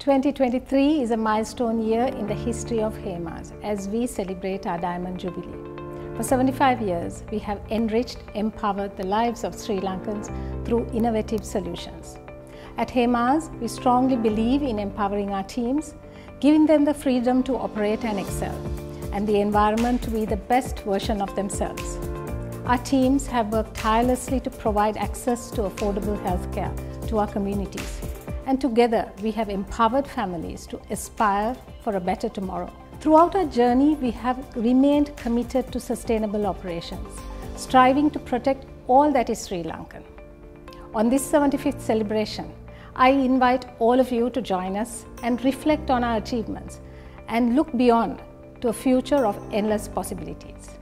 2023 is a milestone year in the history of Hemas as we celebrate our Diamond Jubilee. For 75 years, we have enriched, empowered the lives of Sri Lankans through innovative solutions. At Hemas, we strongly believe in empowering our teams, giving them the freedom to operate and excel, and the environment to be the best version of themselves. Our teams have worked tirelessly to provide access to affordable healthcare to our communities. And together, we have empowered families to aspire for a better tomorrow. Throughout our journey, we have remained committed to sustainable operations, striving to protect all that is Sri Lankan. On this 75th celebration, I invite all of you to join us and reflect on our achievements and look beyond to a future of endless possibilities.